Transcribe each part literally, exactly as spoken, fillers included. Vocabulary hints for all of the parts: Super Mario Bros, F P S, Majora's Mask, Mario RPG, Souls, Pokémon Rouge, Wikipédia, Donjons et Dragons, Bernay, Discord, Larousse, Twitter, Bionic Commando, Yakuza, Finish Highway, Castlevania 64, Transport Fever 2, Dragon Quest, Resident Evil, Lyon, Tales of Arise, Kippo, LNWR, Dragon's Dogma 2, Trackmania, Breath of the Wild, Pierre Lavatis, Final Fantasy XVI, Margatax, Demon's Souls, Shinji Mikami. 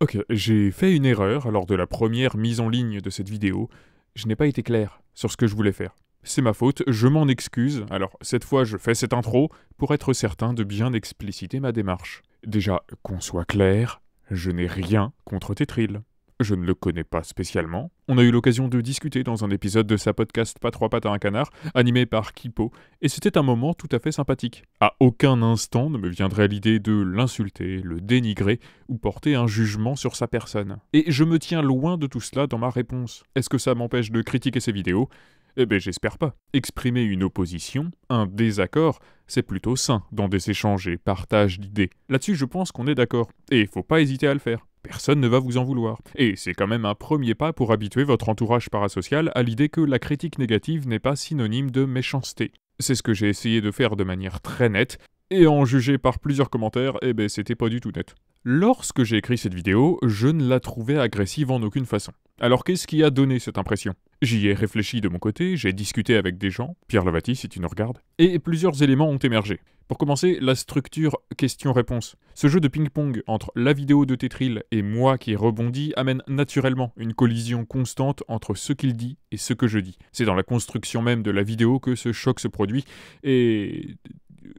Ok, j'ai fait une erreur lors de la première mise en ligne de cette vidéo. Je n'ai pas été clair sur ce que je voulais faire. C'est ma faute, je m'en excuse, alors cette fois je fais cette intro pour être certain de bien expliciter ma démarche. Déjà, qu'on soit clair, je n'ai rien contre Tetryl. Je ne le connais pas spécialement. On a eu l'occasion de discuter dans un épisode de sa podcast Pas trois pattes à un canard, animé par Kippo, et c'était un moment tout à fait sympathique. À aucun instant ne me viendrait l'idée de l'insulter, le dénigrer, ou porter un jugement sur sa personne. Et je me tiens loin de tout cela dans ma réponse. Est-ce que ça m'empêche de critiquer ses vidéos ? Eh ben j'espère pas. Exprimer une opposition, un désaccord, c'est plutôt sain dans des échanges et partages d'idées. Là-dessus, je pense qu'on est d'accord, et il faut pas hésiter à le faire. Personne ne va vous en vouloir. Et c'est quand même un premier pas pour habituer votre entourage parasocial à l'idée que la critique négative n'est pas synonyme de méchanceté. C'est ce que j'ai essayé de faire de manière très nette, et en juger par plusieurs commentaires, eh ben c'était pas du tout net. Lorsque j'ai écrit cette vidéo, je ne la trouvais agressive en aucune façon. Alors qu'est-ce qui a donné cette impression ? J'y ai réfléchi de mon côté, j'ai discuté avec des gens, Pierre Lavatis si tu nous regardes, et plusieurs éléments ont émergé. Pour commencer, la structure question-réponse. Ce jeu de ping-pong entre la vidéo de Tetryl et moi qui rebondis amène naturellement une collision constante entre ce qu'il dit et ce que je dis. C'est dans la construction même de la vidéo que ce choc se produit, et...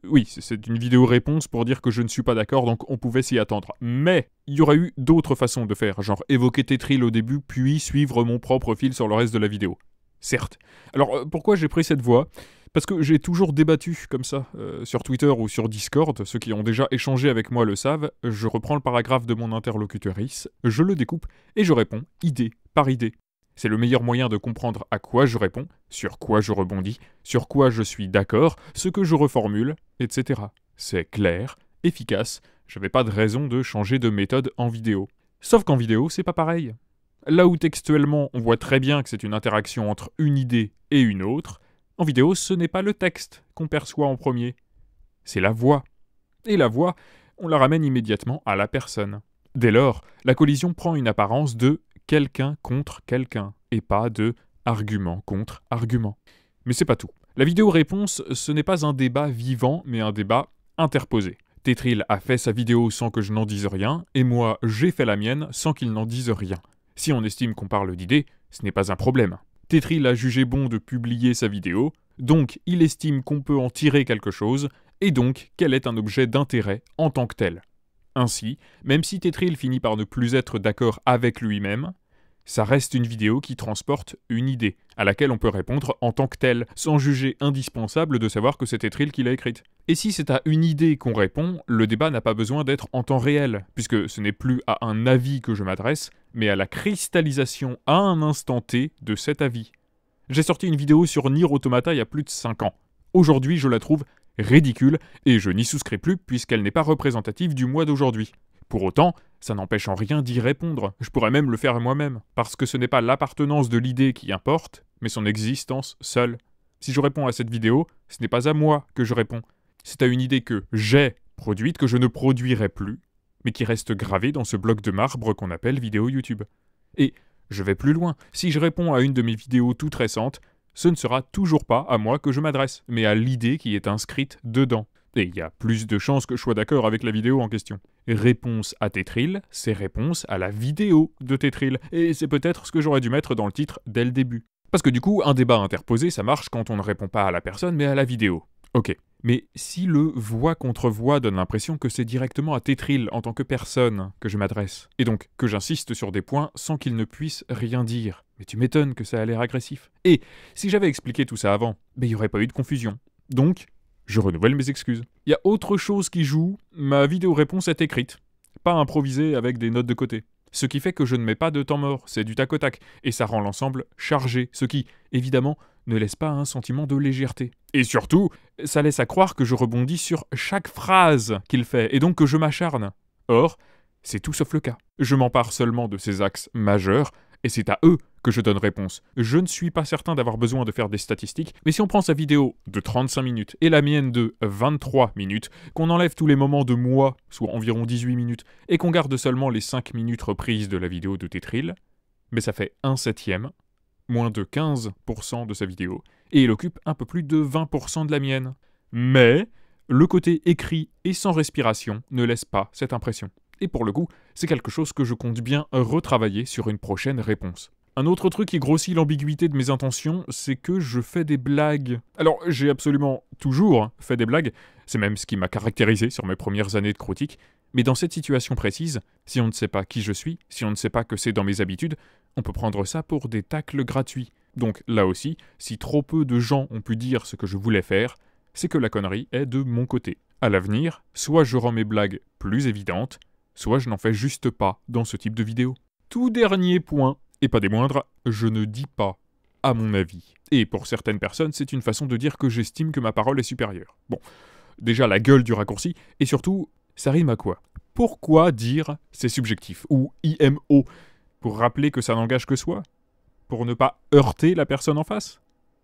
oui, c'est une vidéo réponse pour dire que je ne suis pas d'accord, donc on pouvait s'y attendre. Mais il y aurait eu d'autres façons de faire, genre évoquer Tetryl au début, puis suivre mon propre fil sur le reste de la vidéo. Certes. Alors pourquoi j'ai pris cette voie ? Parce que j'ai toujours débattu comme ça, euh, sur Twitter ou sur Discord, ceux qui ont déjà échangé avec moi le savent, je reprends le paragraphe de mon interlocutrice, je le découpe et je réponds idée par idée. C'est le meilleur moyen de comprendre à quoi je réponds, sur quoi je rebondis, sur quoi je suis d'accord, ce que je reformule, et cetera. C'est clair, efficace, j'avais pas de raison de changer de méthode en vidéo. Sauf qu'en vidéo, c'est pas pareil. Là où textuellement, on voit très bien que c'est une interaction entre une idée et une autre, en vidéo, ce n'est pas le texte qu'on perçoit en premier. C'est la voix. Et la voix, on la ramène immédiatement à la personne. Dès lors, la collision prend une apparence de quelqu'un contre quelqu'un, et pas de argument contre argument. Mais c'est pas tout. La vidéo-réponse, ce n'est pas un débat vivant, mais un débat interposé. Tetryl a fait sa vidéo sans que je n'en dise rien, et moi, j'ai fait la mienne sans qu'il n'en dise rien. Si on estime qu'on parle d'idées, ce n'est pas un problème. Tetryl a jugé bon de publier sa vidéo, donc il estime qu'on peut en tirer quelque chose, et donc qu'elle est un objet d'intérêt en tant que tel. Ainsi, même si Tetryl finit par ne plus être d'accord avec lui-même, ça reste une vidéo qui transporte une idée, à laquelle on peut répondre en tant que telle, sans juger indispensable de savoir que c'est Tetryl qui l'a écrite. Et si c'est à une idée qu'on répond, le débat n'a pas besoin d'être en temps réel, puisque ce n'est plus à un avis que je m'adresse, mais à la cristallisation à un instant T de cet avis. J'ai sorti une vidéo sur Nier Automata il y a plus de cinq ans. Aujourd'hui, je la trouve ridicule, et je n'y souscris plus puisqu'elle n'est pas représentative du mois d'aujourd'hui. Pour autant, ça n'empêche en rien d'y répondre, je pourrais même le faire moi-même, parce que ce n'est pas l'appartenance de l'idée qui importe, mais son existence seule. Si je réponds à cette vidéo, ce n'est pas à moi que je réponds, c'est à une idée que j'ai produite, que je ne produirai plus, mais qui reste gravée dans ce bloc de marbre qu'on appelle vidéo YouTube. Et je vais plus loin, si je réponds à une de mes vidéos toutes récentes, ce ne sera toujours pas à moi que je m'adresse, mais à l'idée qui est inscrite dedans. Et il y a plus de chances que je sois d'accord avec la vidéo en question. Réponse à Tetryl, c'est réponse à la vidéo de Tetryl, et c'est peut-être ce que j'aurais dû mettre dans le titre dès le début. Parce que du coup, un débat interposé, ça marche quand on ne répond pas à la personne, mais à la vidéo. Ok. Mais si le voix contre voix donne l'impression que c'est directement à Tetryl en tant que personne que je m'adresse, et donc que j'insiste sur des points sans qu'il ne puisse rien dire, mais tu m'étonnes que ça a l'air agressif. Et si j'avais expliqué tout ça avant, il n'y aurait pas eu de confusion. Donc, je renouvelle mes excuses. Il y a autre chose qui joue, ma vidéo-réponse est écrite, pas improvisée avec des notes de côté. Ce qui fait que je ne mets pas de temps mort, c'est du tac au tac, et ça rend l'ensemble chargé, ce qui, évidemment, ne laisse pas un sentiment de légèreté. Et surtout, ça laisse à croire que je rebondis sur chaque phrase qu'il fait, et donc que je m'acharne. Or, c'est tout sauf le cas. Je m'empare seulement de ces axes majeurs, et c'est à eux que je donne réponse. Je ne suis pas certain d'avoir besoin de faire des statistiques, mais si on prend sa vidéo de trente-cinq minutes et la mienne de vingt-trois minutes, qu'on enlève tous les moments de moi, soit environ dix-huit minutes, et qu'on garde seulement les cinq minutes reprises de la vidéo de Tetryl, mais ça fait un septième, moins de quinze pour cent de sa vidéo, et il occupe un peu plus de vingt pour cent de la mienne. Mais le côté écrit et sans respiration ne laisse pas cette impression. et pour le coup, c'est quelque chose que je compte bien retravailler sur une prochaine réponse. Un autre truc qui grossit l'ambiguïté de mes intentions, c'est que je fais des blagues. Alors, j'ai absolument toujours fait des blagues, c'est même ce qui m'a caractérisé sur mes premières années de critique, mais dans cette situation précise, si on ne sait pas qui je suis, si on ne sait pas que c'est dans mes habitudes, on peut prendre ça pour des tacles gratuits. Donc là aussi, si trop peu de gens ont pu dire ce que je voulais faire, c'est que la connerie est de mon côté. À l'avenir, soit je rends mes blagues plus évidentes, soit je n'en fais juste pas dans ce type de vidéo. Tout dernier point, et pas des moindres, je ne dis pas, à mon avis. Et pour certaines personnes, c'est une façon de dire que j'estime que ma parole est supérieure. Bon, déjà la gueule du raccourci, et surtout, ça rime à quoi? Pourquoi dire c'est subjectif, ou I M O? Pour rappeler que ça n'engage que soi? Pour ne pas heurter la personne en face?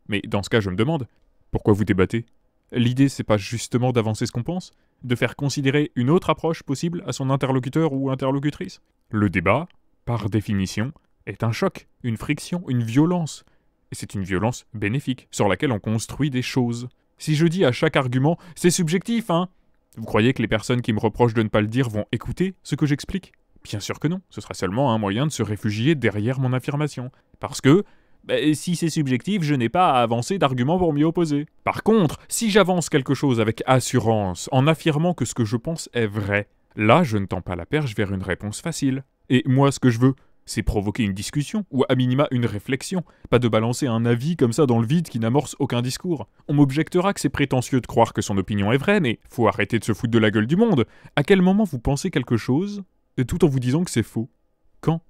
Mais dans ce cas, je me demande, pourquoi vous débattez? L'idée, c'est pas justement d'avancer ce qu'on pense? De faire considérer une autre approche possible à son interlocuteur ou interlocutrice? Le débat, par définition, est un choc, une friction, une violence. Et c'est une violence bénéfique, sur laquelle on construit des choses. Si je dis à chaque argument, c'est subjectif, hein? Vous croyez que les personnes qui me reprochent de ne pas le dire vont écouter ce que j'explique? Bien sûr que non, ce sera seulement un moyen de se réfugier derrière mon affirmation. Parce que, bah, si c'est subjectif, je n'ai pas à avancer d'arguments pour m'y opposer. Par contre, si j'avance quelque chose avec assurance, en affirmant que ce que je pense est vrai, là je ne tends pas la perche vers une réponse facile. Et moi ce que je veux, c'est provoquer une discussion, ou à minima une réflexion, pas de balancer un avis comme ça dans le vide qui n'amorce aucun discours. On m'objectera que c'est prétentieux de croire que son opinion est vraie, mais faut arrêter de se foutre de la gueule du monde. À quel moment vous pensez quelque chose, tout en vous disant que c'est faux? Quand?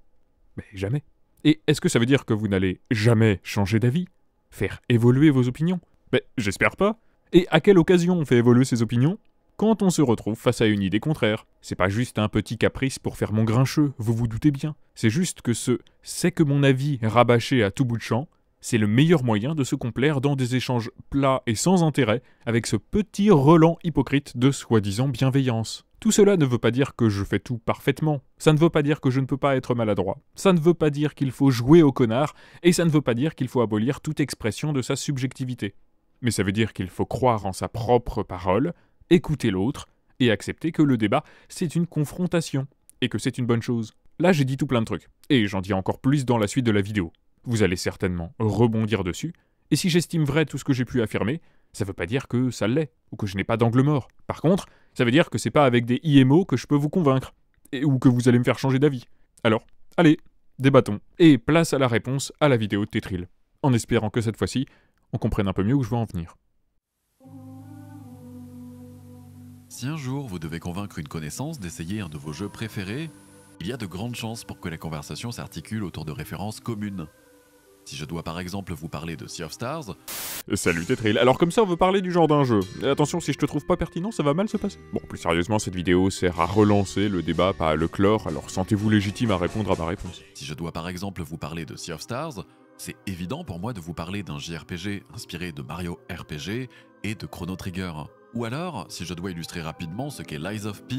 Mais jamais. Et est-ce que ça veut dire que vous n'allez jamais changer d'avis? Faire évoluer vos opinions? Ben, j'espère pas. Et à quelle occasion on fait évoluer ses opinions? Quand on se retrouve face à une idée contraire. C'est pas juste un petit caprice pour faire mon grincheux, vous vous doutez bien. C'est juste que ce « c'est que mon avis rabâché à tout bout de champ », c'est le meilleur moyen de se complaire dans des échanges plats et sans intérêt avec ce petit relent hypocrite de soi-disant bienveillance. Tout cela ne veut pas dire que je fais tout parfaitement, ça ne veut pas dire que je ne peux pas être maladroit, ça ne veut pas dire qu'il faut jouer au connard, et ça ne veut pas dire qu'il faut abolir toute expression de sa subjectivité. Mais ça veut dire qu'il faut croire en sa propre parole, écouter l'autre, et accepter que le débat, c'est une confrontation, et que c'est une bonne chose. Là, j'ai dit tout plein de trucs, et j'en dis encore plus dans la suite de la vidéo. Vous allez certainement rebondir dessus, et si j'estime vrai tout ce que j'ai pu affirmer, ça veut pas dire que ça l'est, ou que je n'ai pas d'angle mort. Par contre, ça veut dire que c'est pas avec des I M O que je peux vous convaincre, et, ou que vous allez me faire changer d'avis. Alors, allez, débattons, et place à la réponse à la vidéo de Tetryl, en espérant que cette fois-ci, on comprenne un peu mieux où je veux en venir. Si un jour vous devez convaincre une connaissance d'essayer un de vos jeux préférés, il y a de grandes chances pour que la conversation s'articule autour de références communes. Si je dois par exemple vous parler de Sea of Stars... Salut Tetryl, alors comme ça on veut parler du genre d'un jeu. Et attention, si je te trouve pas pertinent, ça va mal se passer. Bon, plus sérieusement, cette vidéo sert à relancer le débat, pas à le clore, alors sentez-vous légitime à répondre à ma réponse. Si je dois par exemple vous parler de Sea of Stars, c'est évident pour moi de vous parler d'un J R P G inspiré de Mario R P G et de Chrono Trigger. Ou alors, si je dois illustrer rapidement ce qu'est Lies of P,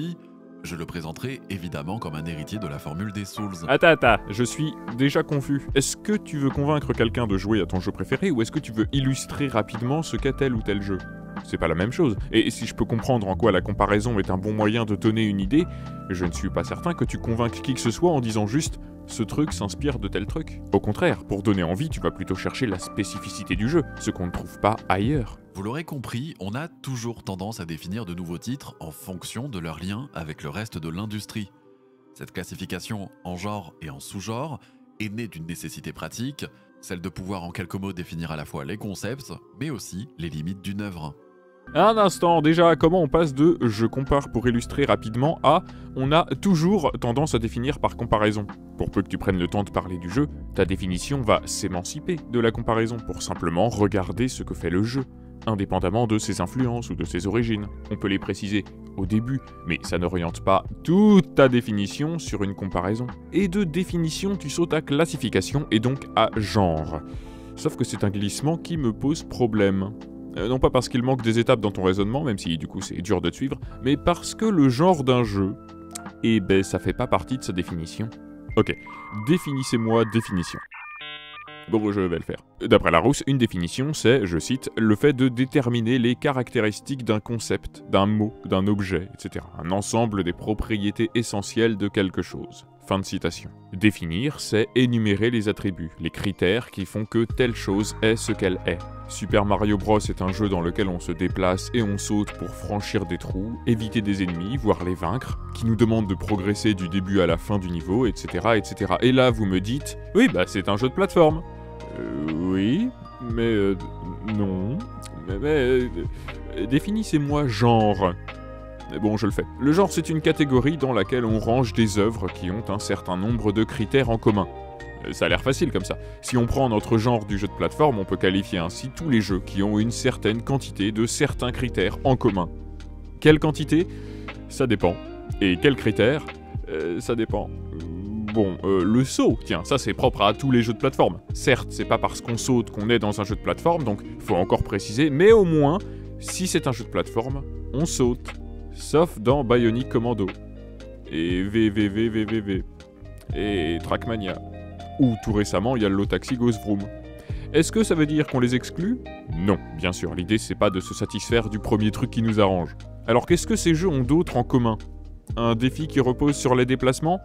je le présenterai évidemment comme un héritier de la formule des Souls. Attends, attends, je suis déjà confus. Est-ce que tu veux convaincre quelqu'un de jouer à ton jeu préféré, ou est-ce que tu veux illustrer rapidement ce qu'est tel ou tel jeu? C'est pas la même chose. Et si je peux comprendre en quoi la comparaison est un bon moyen de donner une idée, je ne suis pas certain que tu convainques qui que ce soit en disant juste « ce truc s'inspire de tel truc ». Au contraire, pour donner envie, tu vas plutôt chercher la spécificité du jeu, ce qu'on ne trouve pas ailleurs. Vous l'aurez compris, on a toujours tendance à définir de nouveaux titres en fonction de leur lien avec le reste de l'industrie. Cette classification en genre et en sous-genre est née d'une nécessité pratique, celle de pouvoir en quelques mots définir à la fois les concepts, mais aussi les limites d'une œuvre. Un instant, déjà, comment on passe de « je compare pour illustrer rapidement » à « on a toujours tendance à définir par comparaison ». Pour peu que tu prennes le temps de parler du jeu, ta définition va s'émanciper de la comparaison pour simplement regarder ce que fait le jeu, indépendamment de ses influences ou de ses origines. On peut les préciser au début, mais ça n'oriente pas toute ta définition sur une comparaison. Et de définition, tu sautes à classification et donc à genre. Sauf que c'est un glissement qui me pose problème. Non pas parce qu'il manque des étapes dans ton raisonnement, même si du coup c'est dur de te suivre, mais parce que le genre d'un jeu, eh ben ça fait pas partie de sa définition. Ok, définissez-moi définition. Bon, je vais le faire. D'après Larousse, une définition, c'est, je cite, le fait de déterminer les caractéristiques d'un concept, d'un mot, d'un objet, et cetera. Un ensemble des propriétés essentielles de quelque chose. Fin de citation. Définir, c'est énumérer les attributs, les critères qui font que telle chose est ce qu'elle est. Super Mario Bros est un jeu dans lequel on se déplace et on saute pour franchir des trous, éviter des ennemis, voire les vaincre, qui nous demande de progresser du début à la fin du niveau, et cetera, et cetera. Et là, vous me dites, oui, bah c'est un jeu de plateforme. Euh, oui, mais euh, non. Mais, mais euh, définissez-moi genre. Bon, je le fais. Le genre, c'est une catégorie dans laquelle on range des œuvres qui ont un certain nombre de critères en commun. Ça a l'air facile comme ça. Si on prend notre genre du jeu de plateforme, on peut qualifier ainsi tous les jeux qui ont une certaine quantité de certains critères en commun. Quelle quantité? Ça dépend. Et quels critères? euh, Ça dépend. Bon, euh, le saut, tiens, ça c'est propre à tous les jeux de plateforme. Certes, c'est pas parce qu'on saute qu'on est dans un jeu de plateforme, donc faut encore préciser, mais au moins, si c'est un jeu de plateforme, on saute. Sauf dans Bionic Commando, et V V V V V V, et Trackmania, ou tout récemment il y a l'Otaxi Goes Vroom. Est-ce que ça veut dire qu'on les exclut? Non, bien sûr, l'idée c'est pas de se satisfaire du premier truc qui nous arrange. Alors qu'est-ce que ces jeux ont d'autre en commun? Un défi qui repose sur les déplacements?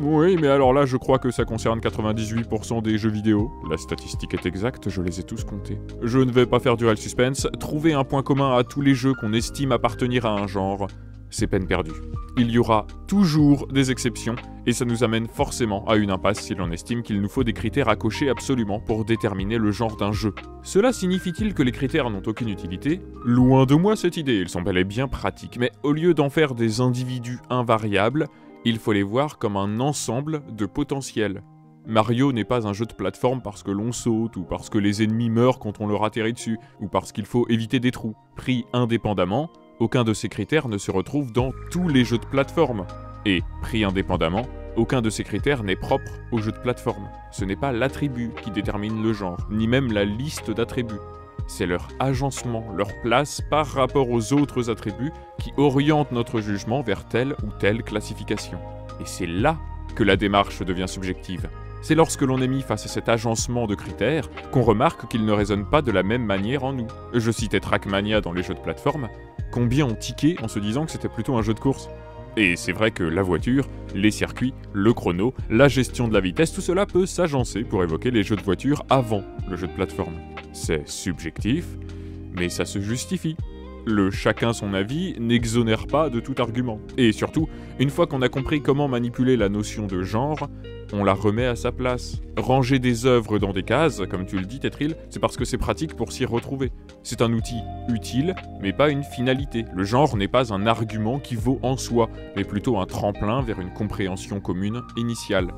Oui, mais alors là je crois que ça concerne quatre-vingt-dix-huit pour cent des jeux vidéo. La statistique est exacte, je les ai tous comptés. Je ne vais pas faire durer le suspense, trouver un point commun à tous les jeux qu'on estime appartenir à un genre, c'est peine perdue. Il y aura toujours des exceptions, et ça nous amène forcément à une impasse si l'on estime qu'il nous faut des critères à cocher absolument pour déterminer le genre d'un jeu. Cela signifie-t-il que les critères n'ont aucune utilité? Loin de moi cette idée, ils sont bel et bien pratiques, mais au lieu d'en faire des individus invariables, il faut les voir comme un ensemble de potentiels. Mario n'est pas un jeu de plateforme parce que l'on saute, ou parce que les ennemis meurent quand on leur atterrit dessus, ou parce qu'il faut éviter des trous. Pris indépendamment, aucun de ces critères ne se retrouve dans tous les jeux de plateforme. Et, pris indépendamment, aucun de ces critères n'est propre aux jeux de plateforme. Ce n'est pas l'attribut qui détermine le genre, ni même la liste d'attributs. C'est leur agencement, leur place par rapport aux autres attributs qui orientent notre jugement vers telle ou telle classification. Et c'est là que la démarche devient subjective. C'est lorsque l'on est mis face à cet agencement de critères qu'on remarque qu'ils ne résonnent pas de la même manière en nous. Je citais Trackmania dans les jeux de plateforme, combien ont tiqué en se disant que c'était plutôt un jeu de course? Et c'est vrai que la voiture, les circuits, le chrono, la gestion de la vitesse, tout cela peut s'agencer pour évoquer les jeux de voiture avant le jeu de plateforme. C'est subjectif, mais ça se justifie. Le chacun son avis n'exonère pas de tout argument. Et surtout, une fois qu'on a compris comment manipuler la notion de genre, on la remet à sa place. Ranger des œuvres dans des cases, comme tu le dis Tetryl, c'est parce que c'est pratique pour s'y retrouver. C'est un outil utile, mais pas une finalité. Le genre n'est pas un argument qui vaut en soi, mais plutôt un tremplin vers une compréhension commune initiale.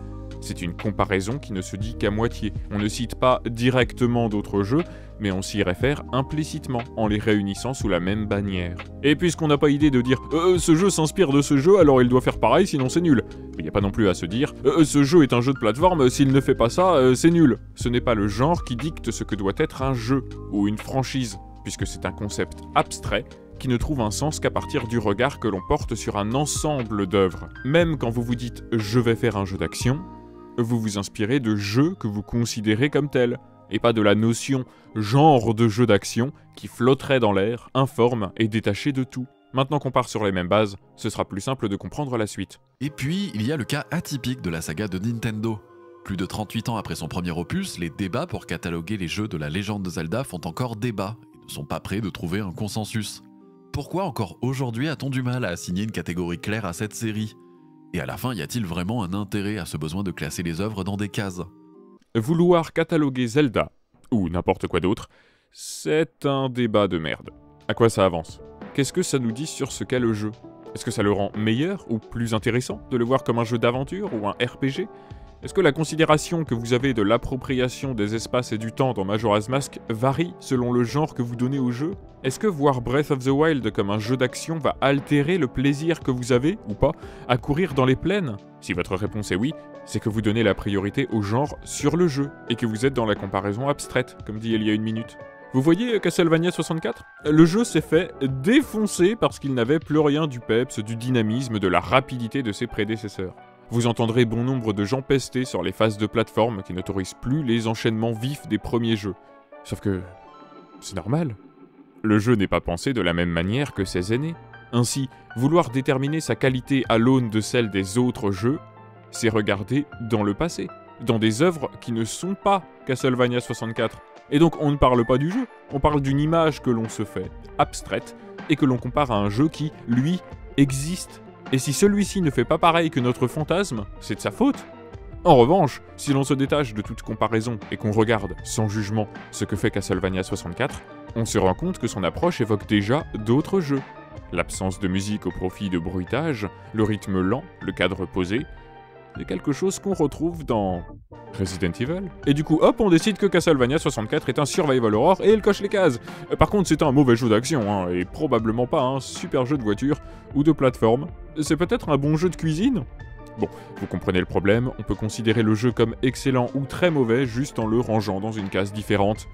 C'est une comparaison qui ne se dit qu'à moitié. On ne cite pas directement d'autres jeux, mais on s'y réfère implicitement, en les réunissant sous la même bannière. Et puisqu'on n'a pas idée de dire euh, « ce jeu s'inspire de ce jeu, alors il doit faire pareil, sinon c'est nul », il n'y a pas non plus à se dire euh, « ce jeu est un jeu de plateforme, s'il ne fait pas ça, euh, c'est nul ». Ce n'est pas le genre qui dicte ce que doit être un jeu, ou une franchise, puisque c'est un concept abstrait, qui ne trouve un sens qu'à partir du regard que l'on porte sur un ensemble d'œuvres. Même quand vous vous dites « je vais faire un jeu d'action », vous vous inspirez de jeux que vous considérez comme tels, et pas de la notion « genre de jeu d'action » qui flotterait dans l'air, informe et détachée de tout. Maintenant qu'on part sur les mêmes bases, ce sera plus simple de comprendre la suite. Et puis, il y a le cas atypique de la saga de Nintendo. Plus de trente-huit ans après son premier opus, les débats pour cataloguer les jeux de la légende de Zelda font encore débat, et ne sont pas prêts de trouver un consensus. Pourquoi encore aujourd'hui a-t-on du mal à assigner une catégorie claire à cette série ? Et à la fin, y a-t-il vraiment un intérêt à ce besoin de classer les œuvres dans des cases? Vouloir cataloguer Zelda, ou n'importe quoi d'autre, c'est un débat de merde. À quoi ça avance? Qu'est-ce que ça nous dit sur ce qu'est le jeu? Est-ce que ça le rend meilleur ou plus intéressant de le voir comme un jeu d'aventure ou un R P G? Est-ce que la considération que vous avez de l'appropriation des espaces et du temps dans Majora's Mask varie selon le genre que vous donnez au jeu? Est-ce que voir Breath of the Wild comme un jeu d'action va altérer le plaisir que vous avez, ou pas, à courir dans les plaines? Si votre réponse est oui, c'est que vous donnez la priorité au genre sur le jeu, et que vous êtes dans la comparaison abstraite, comme dit il y a une minute. Vous voyez Castlevania soixante-quatre? Le jeu s'est fait défoncer parce qu'il n'avait plus rien du peps, du dynamisme, de la rapidité de ses prédécesseurs. Vous entendrez bon nombre de gens pester sur les phases de plateforme qui n'autorisent plus les enchaînements vifs des premiers jeux. Sauf que... c'est normal. Le jeu n'est pas pensé de la même manière que ses aînés. Ainsi, vouloir déterminer sa qualité à l'aune de celle des autres jeux, c'est regarder dans le passé, dans des œuvres qui ne sont pas Castlevania soixante-quatre. Et donc on ne parle pas du jeu, on parle d'une image que l'on se fait, abstraite, et que l'on compare à un jeu qui, lui, existe. Et si celui-ci ne fait pas pareil que notre fantasme, c'est de sa faute. En revanche, si l'on se détache de toute comparaison et qu'on regarde, sans jugement, ce que fait Castlevania soixante-quatre, on se rend compte que son approche évoque déjà d'autres jeux. L'absence de musique au profit de bruitage, le rythme lent, le cadre posé, c'est quelque chose qu'on retrouve dans Resident Evil. Et du coup, hop, on décide que Castlevania soixante-quatre est un survival horror et elle coche les cases. Par contre, c'est un mauvais jeu d'action, hein, et probablement pas un super jeu de voiture ou de plateforme. C'est peut-être un bon jeu de cuisine? Bon, vous comprenez le problème, on peut considérer le jeu comme excellent ou très mauvais juste en le rangeant dans une case différente.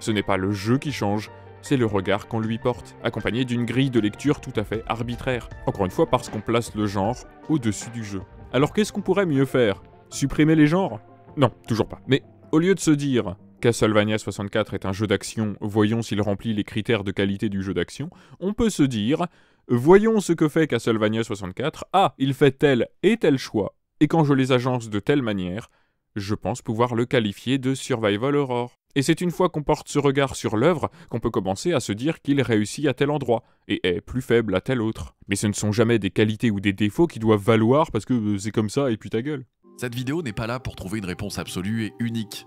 Ce n'est pas le jeu qui change, c'est le regard qu'on lui porte, accompagné d'une grille de lecture tout à fait arbitraire. Encore une fois parce qu'on place le genre au-dessus du jeu. Alors qu'est-ce qu'on pourrait mieux faire? Supprimer les genres? Non, toujours pas. Mais au lieu de se dire « Castlevania soixante-quatre est un jeu d'action, voyons s'il remplit les critères de qualité du jeu d'action », on peut se dire « Voyons ce que fait Castlevania soixante-quatre, ah, il fait tel et tel choix, et quand je les agence de telle manière, je pense pouvoir le qualifier de survival horror ». Et c'est une fois qu'on porte ce regard sur l'œuvre qu'on peut commencer à se dire qu'il réussit à tel endroit, et est plus faible à tel autre. Mais ce ne sont jamais des qualités ou des défauts qui doivent valoir parce que c'est comme ça et puis ta gueule. Cette vidéo n'est pas là pour trouver une réponse absolue et unique.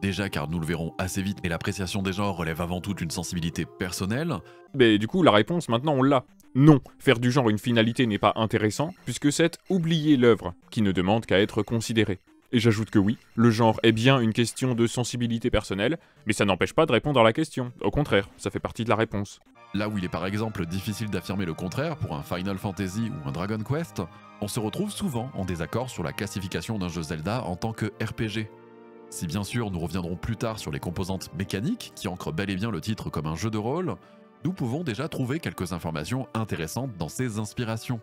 Déjà car nous le verrons assez vite, mais l'appréciation des genres relève avant tout d'une sensibilité personnelle. Mais du coup la réponse maintenant on l'a. Non, faire du genre une finalité n'est pas intéressant, puisque c'est oublier l'œuvre, qui ne demande qu'à être considérée. Et j'ajoute que oui, le genre est bien une question de sensibilité personnelle, mais ça n'empêche pas de répondre à la question. Au contraire, ça fait partie de la réponse. Là où il est par exemple difficile d'affirmer le contraire pour un Final Fantasy ou un Dragon Quest, on se retrouve souvent en désaccord sur la classification d'un jeu Zelda en tant que R P G. Si bien sûr nous reviendrons plus tard sur les composantes mécaniques qui ancrent bel et bien le titre comme un jeu de rôle, nous pouvons déjà trouver quelques informations intéressantes dans ses inspirations.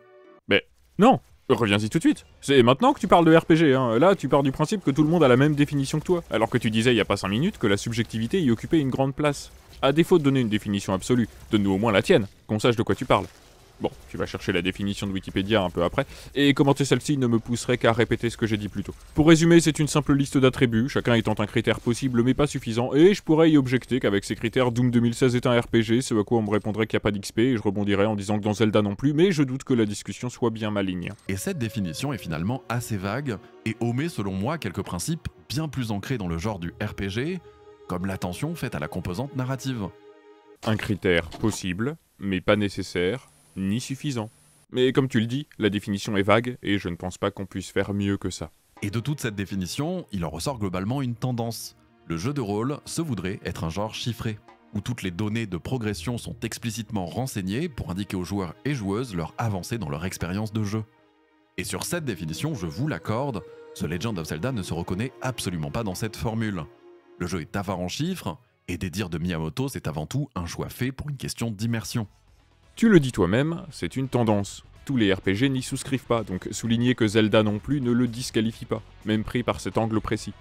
Mais non! Reviens-y tout de suite. C'est maintenant que tu parles de R P G, hein. Là tu pars du principe que tout le monde a la même définition que toi, alors que tu disais il y a pas cinq minutes que la subjectivité y occupait une grande place. À défaut de donner une définition absolue, donne-nous au moins la tienne, qu'on sache de quoi tu parles. Bon, tu vas chercher la définition de Wikipédia un peu après, et commenter celle-ci ne me pousserait qu'à répéter ce que j'ai dit plus tôt. Pour résumer, c'est une simple liste d'attributs, chacun étant un critère possible mais pas suffisant, et je pourrais y objecter qu'avec ces critères, Doom deux mille seize est un R P G, ce à quoi on me répondrait qu'il n'y a pas d'X P, et je rebondirais en disant que dans Zelda non plus, mais je doute que la discussion soit bien maligne. Et cette définition est finalement assez vague, et omet selon moi quelques principes bien plus ancrés dans le genre du R P G, comme l'attention faite à la composante narrative. Un critère possible, mais pas nécessaire, ni suffisant. Mais comme tu le dis, la définition est vague, et je ne pense pas qu'on puisse faire mieux que ça. Et de toute cette définition, il en ressort globalement une tendance. Le jeu de rôle se voudrait être un genre chiffré, où toutes les données de progression sont explicitement renseignées pour indiquer aux joueurs et joueuses leur avancée dans leur expérience de jeu. Et sur cette définition, je vous l'accorde, The Legend of Zelda ne se reconnaît absolument pas dans cette formule. Le jeu est avare en chiffres, et des dires de Miyamoto, c'est avant tout un choix fait pour une question d'immersion. Tu le dis toi-même, c'est une tendance. Tous les R P G n'y souscrivent pas, donc souligner que Zelda non plus ne le disqualifie pas, même pris par cet angle précis.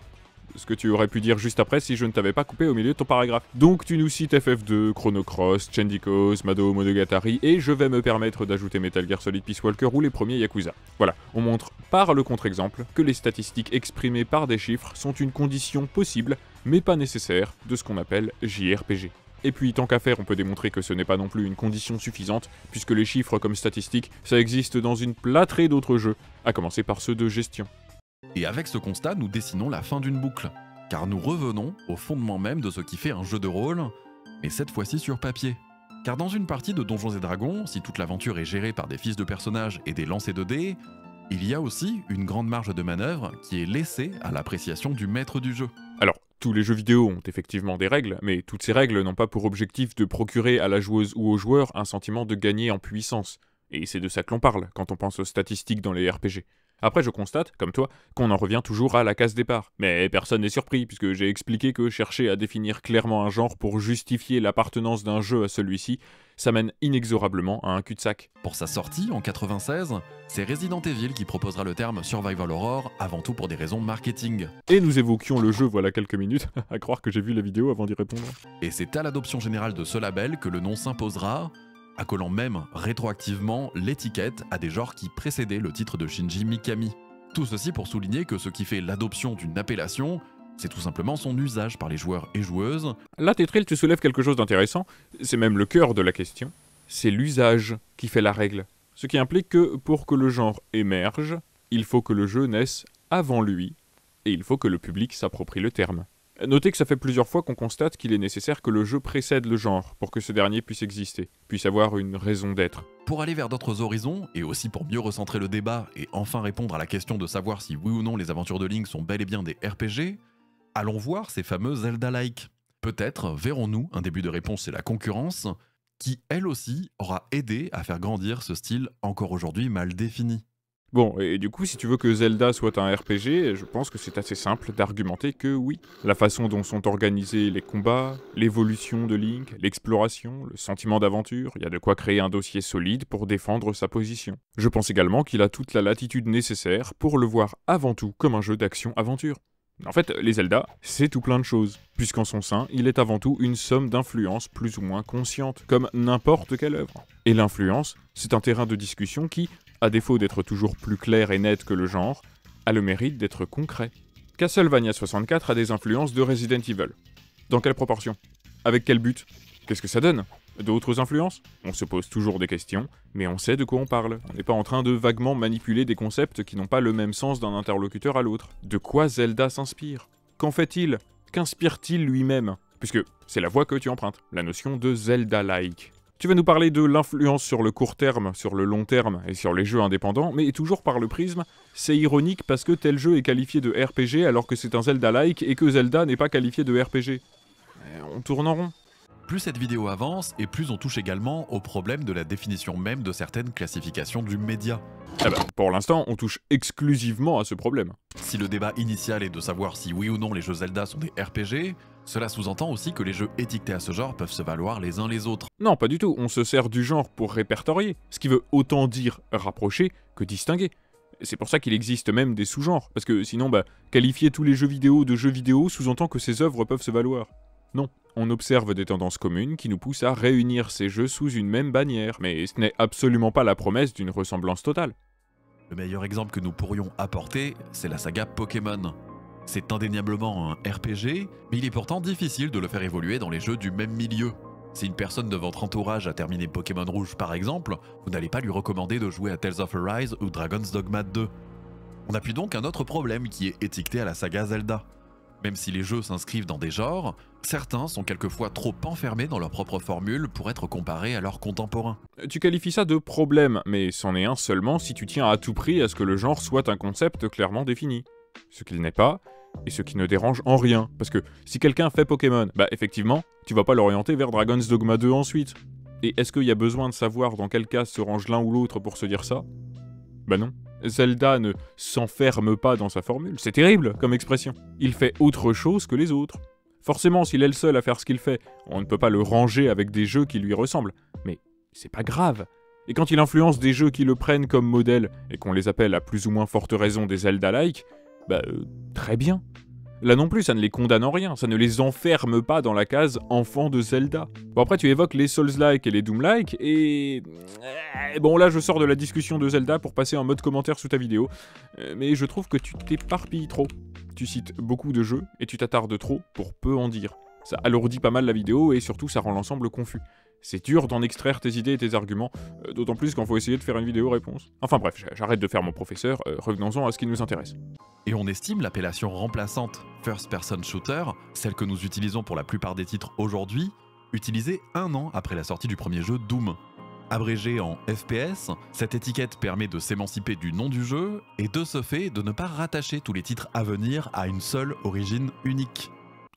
Ce que tu aurais pu dire juste après si je ne t'avais pas coupé au milieu de ton paragraphe. Donc tu nous cites F F deux, Chrono Cross, Chendikos, Mado Monogatari, et je vais me permettre d'ajouter Metal Gear Solid, Peace Walker ou les premiers Yakuza. Voilà, on montre par le contre-exemple que les statistiques exprimées par des chiffres sont une condition possible, mais pas nécessaire, de ce qu'on appelle J R P G. Et puis tant qu'à faire, on peut démontrer que ce n'est pas non plus une condition suffisante, puisque les chiffres comme statistiques, ça existe dans une plâtrée d'autres jeux, à commencer par ceux de gestion. Et avec ce constat, nous dessinons la fin d'une boucle, car nous revenons au fondement même de ce qui fait un jeu de rôle, mais cette fois-ci sur papier. Car dans une partie de Donjons et Dragons, si toute l'aventure est gérée par des fiches de personnages et des lancers de dés, il y a aussi une grande marge de manœuvre qui est laissée à l'appréciation du maître du jeu. Alors, tous les jeux vidéo ont effectivement des règles, mais toutes ces règles n'ont pas pour objectif de procurer à la joueuse ou au joueur un sentiment de gagner en puissance. Et c'est de ça que l'on parle quand on pense aux statistiques dans les R P G. Après je constate, comme toi, qu'on en revient toujours à la case départ. Mais personne n'est surpris, puisque j'ai expliqué que chercher à définir clairement un genre pour justifier l'appartenance d'un jeu à celui-ci, ça mène inexorablement à un cul-de-sac. Pour sa sortie, en quatre-vingt-seize, c'est Resident Evil qui proposera le terme Survival Horror, avant tout pour des raisons marketing. Et nous évoquions le jeu voilà quelques minutes, à croire que j'ai vu la vidéo avant d'y répondre. Et c'est à l'adoption générale de ce label que le nom s'imposera, accolant même rétroactivement l'étiquette à des genres qui précédaient le titre de Shinji Mikami. Tout ceci pour souligner que ce qui fait l'adoption d'une appellation, c'est tout simplement son usage par les joueurs et joueuses. Là, Tetryl, tu soulèves quelque chose d'intéressant, c'est même le cœur de la question. C'est l'usage qui fait la règle. Ce qui implique que pour que le genre émerge, il faut que le jeu naisse avant lui, et il faut que le public s'approprie le terme. Notez que ça fait plusieurs fois qu'on constate qu'il est nécessaire que le jeu précède le genre pour que ce dernier puisse exister, puisse avoir une raison d'être. Pour aller vers d'autres horizons, et aussi pour mieux recentrer le débat et enfin répondre à la question de savoir si oui ou non les aventures de Link sont bel et bien des R P G, allons voir ces fameux Zelda-like. Peut-être verrons-nous un début de réponse chez la concurrence, qui elle aussi aura aidé à faire grandir ce style encore aujourd'hui mal défini. Bon, et du coup, si tu veux que Zelda soit un R P G, je pense que c'est assez simple d'argumenter que oui. La façon dont sont organisés les combats, l'évolution de Link, l'exploration, le sentiment d'aventure, il y a de quoi créer un dossier solide pour défendre sa position. Je pense également qu'il a toute la latitude nécessaire pour le voir avant tout comme un jeu d'action-aventure. En fait, les Zelda, c'est tout plein de choses, puisqu'en son sein, il est avant tout une somme d'influences plus ou moins conscientes, comme n'importe quelle œuvre. Et l'influence, c'est un terrain de discussion qui, à défaut d'être toujours plus clair et net que le genre, a le mérite d'être concret. Castlevania soixante-quatre a des influences de Resident Evil. Dans quelle proportion? Avec quel but? Qu'est-ce que ça donne? D'autres influences? On se pose toujours des questions, mais on sait de quoi on parle. On n'est pas en train de vaguement manipuler des concepts qui n'ont pas le même sens d'un interlocuteur à l'autre. De quoi Zelda s'inspire? Qu'en fait-il? Qu'inspire-t-il lui-même? Puisque c'est la voie que tu empruntes, la notion de Zelda-like. Tu vas nous parler de l'influence sur le court terme, sur le long terme et sur les jeux indépendants, mais toujours par le prisme, c'est ironique parce que tel jeu est qualifié de R P G alors que c'est un Zelda-like et que Zelda n'est pas qualifié de R P G. On tourne en rond. Plus cette vidéo avance, et plus on touche également au problème de la définition même de certaines classifications du média. Ah bah, pour l'instant, on touche exclusivement à ce problème. Si le débat initial est de savoir si oui ou non les jeux Zelda sont des R P G, cela sous-entend aussi que les jeux étiquetés à ce genre peuvent se valoir les uns les autres. Non, pas du tout, on se sert du genre pour répertorier, ce qui veut autant dire rapprocher que distinguer. C'est pour ça qu'il existe même des sous-genres, parce que sinon, bah, qualifier tous les jeux vidéo de jeux vidéo sous-entend que ces œuvres peuvent se valoir. Non, on observe des tendances communes qui nous poussent à réunir ces jeux sous une même bannière, mais ce n'est absolument pas la promesse d'une ressemblance totale. Le meilleur exemple que nous pourrions apporter, c'est la saga Pokémon. C'est indéniablement un R P G, mais il est pourtant difficile de le faire évoluer dans les jeux du même milieu. Si une personne de votre entourage a terminé Pokémon Rouge par exemple, vous n'allez pas lui recommander de jouer à Tales of Arise ou Dragon's Dogma deux. On appuie donc un autre problème qui est étiqueté à la saga Zelda. Même si les jeux s'inscrivent dans des genres, certains sont quelquefois trop enfermés dans leur propre formule pour être comparés à leurs contemporains. Tu qualifies ça de problème, mais c'en est un seulement si tu tiens à tout prix à ce que le genre soit un concept clairement défini. Ce qu'il n'est pas, et ce qui ne dérange en rien. Parce que si quelqu'un fait Pokémon, bah effectivement, tu vas pas l'orienter vers Dragon's Dogma deux ensuite. Et est-ce qu'il y a besoin de savoir dans quel cas se range l'un ou l'autre pour se dire ça? Bah non. Zelda ne s'enferme pas dans sa formule, c'est terrible comme expression. Il fait autre chose que les autres. Forcément, s'il est le seul à faire ce qu'il fait, on ne peut pas le ranger avec des jeux qui lui ressemblent, mais c'est pas grave. Et quand il influence des jeux qui le prennent comme modèle, et qu'on les appelle à plus ou moins forte raison des Zelda-like, bah euh, très bien. Là non plus, ça ne les condamne en rien, ça ne les enferme pas dans la case « enfant de Zelda ». Bon après, tu évoques les Souls-like et les Doom-like, et... Bon là, je sors de la discussion de Zelda pour passer en mode commentaire sous ta vidéo, mais je trouve que tu t'éparpilles trop. Tu cites beaucoup de jeux, et tu t'attardes trop pour peu en dire. Ça alourdit pas mal la vidéo, et surtout, ça rend l'ensemble confus. C'est dur d'en extraire tes idées et tes arguments, d'autant plus quand faut essayer de faire une vidéo réponse. Enfin bref, j'arrête de faire mon professeur, revenons-en à ce qui nous intéresse. Et on estime l'appellation remplaçante First Person Shooter, celle que nous utilisons pour la plupart des titres aujourd'hui, utilisée un an après la sortie du premier jeu Doom. Abrégée en F P S, cette étiquette permet de s'émanciper du nom du jeu, et de ce fait de ne pas rattacher tous les titres à venir à une seule origine unique.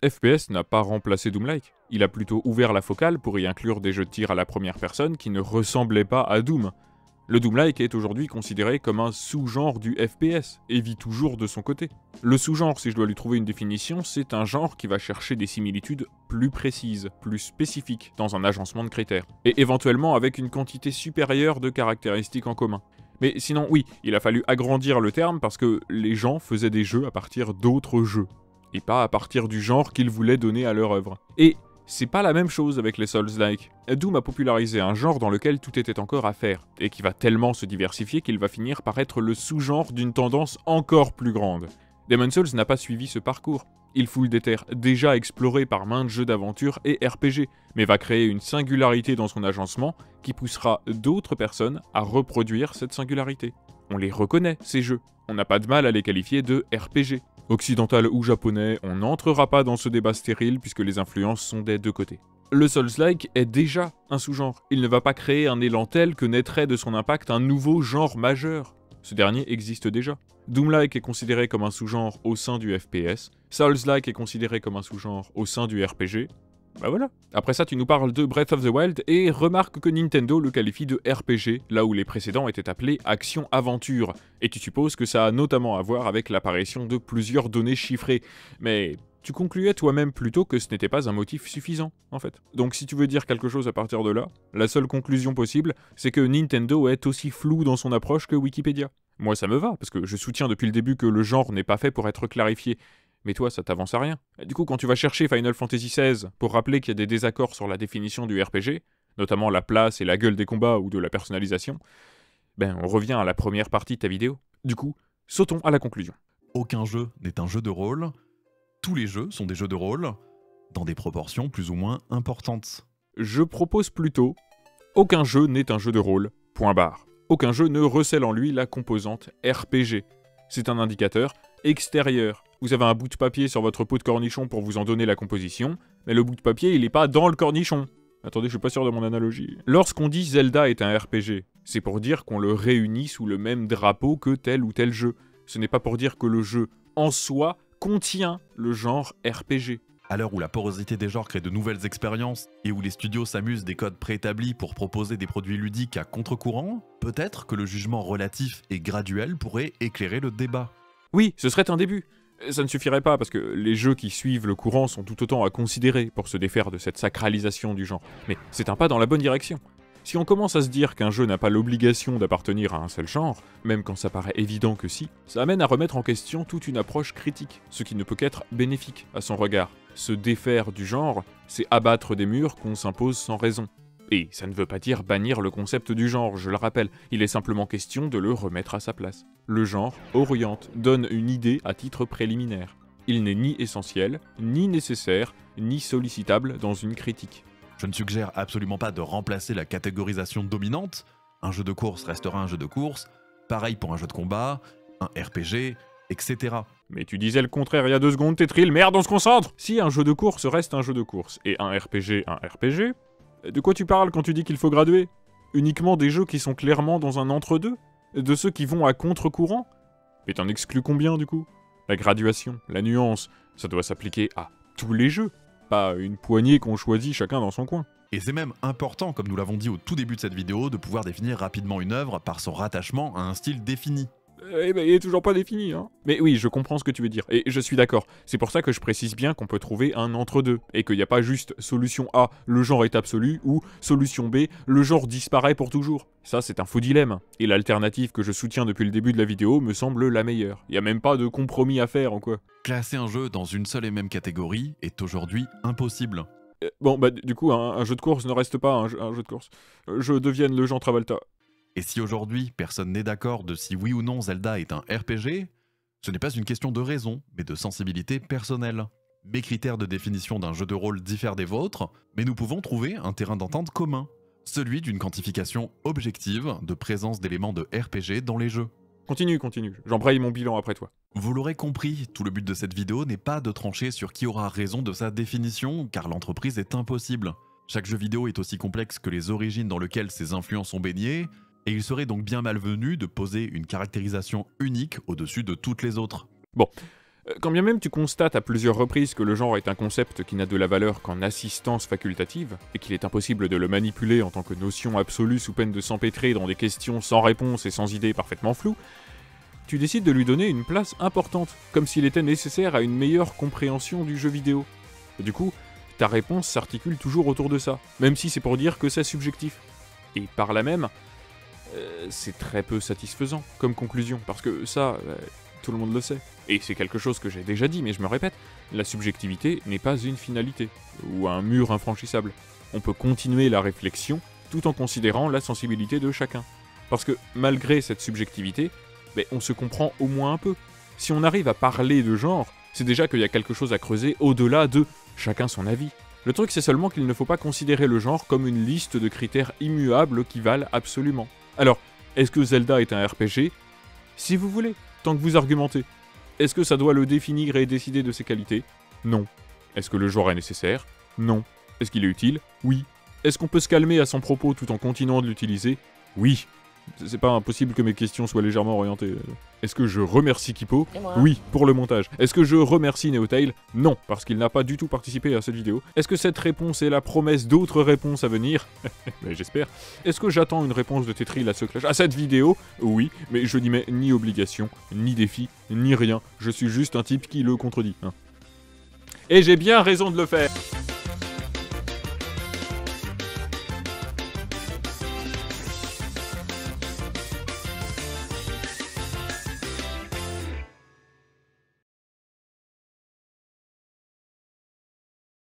F P S n'a pas remplacé Doom-like, il a plutôt ouvert la focale pour y inclure des jeux de tir à la première personne qui ne ressemblaient pas à Doom. Le Doom-like est aujourd'hui considéré comme un sous-genre du F P S, et vit toujours de son côté. Le sous-genre, si je dois lui trouver une définition, c'est un genre qui va chercher des similitudes plus précises, plus spécifiques, dans un agencement de critères, et éventuellement avec une quantité supérieure de caractéristiques en commun. Mais sinon, oui, il a fallu agrandir le terme parce que les gens faisaient des jeux à partir d'autres jeux, et pas à partir du genre qu'ils voulaient donner à leur œuvre. Et c'est pas la même chose avec les Souls-like. Doom a popularisé un genre dans lequel tout était encore à faire, et qui va tellement se diversifier qu'il va finir par être le sous-genre d'une tendance encore plus grande. Demon's Souls n'a pas suivi ce parcours. Il foule des terres déjà explorées par maintes jeux d'aventure et R P G, mais va créer une singularité dans son agencement qui poussera d'autres personnes à reproduire cette singularité. On les reconnaît, ces jeux. On n'a pas de mal à les qualifier de R P G. Occidental ou japonais, on n'entrera pas dans ce débat stérile puisque les influences sont des deux côtés. Le Souls-like est déjà un sous-genre. Il ne va pas créer un élan tel que naîtrait de son impact un nouveau genre majeur. Ce dernier existe déjà. Doom-like est considéré comme un sous-genre au sein du F P S, Souls-like est considéré comme un sous-genre au sein du R P G, bah voilà. Après ça, tu nous parles de Breath of the Wild, et remarque que Nintendo le qualifie de R P G, là où les précédents étaient appelés action-aventure, et tu supposes que ça a notamment à voir avec l'apparition de plusieurs données chiffrées, mais tu concluais toi-même plutôt que ce n'était pas un motif suffisant, en fait. Donc si tu veux dire quelque chose à partir de là, la seule conclusion possible, c'est que Nintendo est aussi flou dans son approche que Wikipédia. Moi ça me va, parce que je soutiens depuis le début que le genre n'est pas fait pour être clarifié. Mais toi, ça t'avance à rien. Et du coup, quand tu vas chercher Final Fantasy seize pour rappeler qu'il y a des désaccords sur la définition du R P G, notamment la place et la gueule des combats ou de la personnalisation, ben on revient à la première partie de ta vidéo. Du coup, sautons à la conclusion. Aucun jeu n'est un jeu de rôle. Tous les jeux sont des jeux de rôle, dans des proportions plus ou moins importantes. Je propose plutôt, aucun jeu n'est un jeu de rôle, point barre. Aucun jeu ne recèle en lui la composante R P G. C'est un indicateur extérieur. Vous avez un bout de papier sur votre pot de cornichon pour vous en donner la composition, mais le bout de papier, il n'est pas dans le cornichon. Attendez, je suis pas sûr de mon analogie. Lorsqu'on dit Zelda est un R P G, c'est pour dire qu'on le réunit sous le même drapeau que tel ou tel jeu. Ce n'est pas pour dire que le jeu, en soi, contient le genre R P G. À l'heure où la porosité des genres crée de nouvelles expériences, et où les studios s'amusent des codes préétablis pour proposer des produits ludiques à contre-courant, peut-être que le jugement relatif et graduel pourrait éclairer le débat. Oui, ce serait un début. Ça ne suffirait pas, parce que les jeux qui suivent le courant sont tout autant à considérer pour se défaire de cette sacralisation du genre. Mais c'est un pas dans la bonne direction. Si on commence à se dire qu'un jeu n'a pas l'obligation d'appartenir à un seul genre, même quand ça paraît évident que si, ça amène à remettre en question toute une approche critique, ce qui ne peut qu'être bénéfique à son regard. Se défaire du genre, c'est abattre des murs qu'on s'impose sans raison. Et ça ne veut pas dire bannir le concept du genre, je le rappelle, il est simplement question de le remettre à sa place. Le genre oriente, donne une idée à titre préliminaire. Il n'est ni essentiel, ni nécessaire, ni sollicitable dans une critique. Je ne suggère absolument pas de remplacer la catégorisation dominante, un jeu de course restera un jeu de course, pareil pour un jeu de combat, un R P G, et cetera. Mais tu disais le contraire il y a deux secondes, Tetryl, merde on se concentre! Si un jeu de course reste un jeu de course, et un R P G un R P G, de quoi tu parles quand tu dis qu'il faut graduer? Uniquement des jeux qui sont clairement dans un entre-deux? De ceux qui vont à contre-courant? Mais t'en exclus combien du coup? La graduation, la nuance, ça doit s'appliquer à tous les jeux, pas une poignée qu'on choisit chacun dans son coin. Et c'est même important, comme nous l'avons dit au tout début de cette vidéo, de pouvoir définir rapidement une œuvre par son rattachement à un style défini. Eh ben, il est toujours pas défini, hein. Mais oui, je comprends ce que tu veux dire, et je suis d'accord. C'est pour ça que je précise bien qu'on peut trouver un entre-deux, et qu'il n'y a pas juste solution A, le genre est absolu, ou solution B, le genre disparaît pour toujours. Ça, c'est un faux dilemme, et l'alternative que je soutiens depuis le début de la vidéo me semble la meilleure. Il n'y a même pas de compromis à faire, en quoi. Classer un jeu dans une seule et même catégorie est aujourd'hui impossible. Euh, bon, bah, du coup, un, un jeu de course ne reste pas un jeu, un jeu de course. Je devienne le genre Travolta. Et si aujourd'hui, personne n'est d'accord de si oui ou non Zelda est un R P G, ce n'est pas une question de raison, mais de sensibilité personnelle. Mes critères de définition d'un jeu de rôle diffèrent des vôtres, mais nous pouvons trouver un terrain d'entente commun, celui d'une quantification objective de présence d'éléments de R P G dans les jeux. Continue, continue, j'embraye mon bilan après toi. Vous l'aurez compris, tout le but de cette vidéo n'est pas de trancher sur qui aura raison de sa définition, car l'entreprise est impossible. Chaque jeu vidéo est aussi complexe que les origines dans lesquelles ses influences ont baigné, et il serait donc bien malvenu de poser une caractérisation unique au-dessus de toutes les autres. Bon, Quand bien même tu constates à plusieurs reprises que le genre est un concept qui n'a de la valeur qu'en assistance facultative, et qu'il est impossible de le manipuler en tant que notion absolue sous peine de s'empêtrer dans des questions sans réponse et sans idées parfaitement floues, tu décides de lui donner une place importante, comme s'il était nécessaire à une meilleure compréhension du jeu vidéo. Et du coup, ta réponse s'articule toujours autour de ça, même si c'est pour dire que c'est subjectif. Et par là même, euh, c'est très peu satisfaisant comme conclusion, parce que ça, euh, tout le monde le sait. Et c'est quelque chose que j'ai déjà dit, mais je me répète, la subjectivité n'est pas une finalité, ou un mur infranchissable. On peut continuer la réflexion tout en considérant la sensibilité de chacun. Parce que malgré cette subjectivité, ben, on se comprend au moins un peu. Si on arrive à parler de genre, c'est déjà qu'il y a quelque chose à creuser au-delà de chacun son avis. Le truc, c'est seulement qu'il ne faut pas considérer le genre comme une liste de critères immuables qui valent absolument. Alors, est-ce que Zelda est un R P G? Si vous voulez, tant que vous argumentez. Est-ce que ça doit le définir et décider de ses qualités? Non. Est-ce que le genre est nécessaire? Non. Est-ce qu'il est utile? Oui. Est-ce qu'on peut se calmer à son propos tout en continuant de l'utiliser? Oui. C'est pas impossible que mes questions soient légèrement orientées. Est-ce que je remercie Kippo? Oui, pour le montage. Est-ce que je remercie Neotail? Non, parce qu'il n'a pas du tout participé à cette vidéo. Est-ce que cette réponse est la promesse d'autres réponses à venir? Mais j'espère. Est-ce que j'attends une réponse de Tetryl à ce clash, à cette vidéo? Oui, mais je n'y mets ni obligation, ni défi, ni rien. Je suis juste un type qui le contredit. Hein. Et j'ai bien raison de le faire.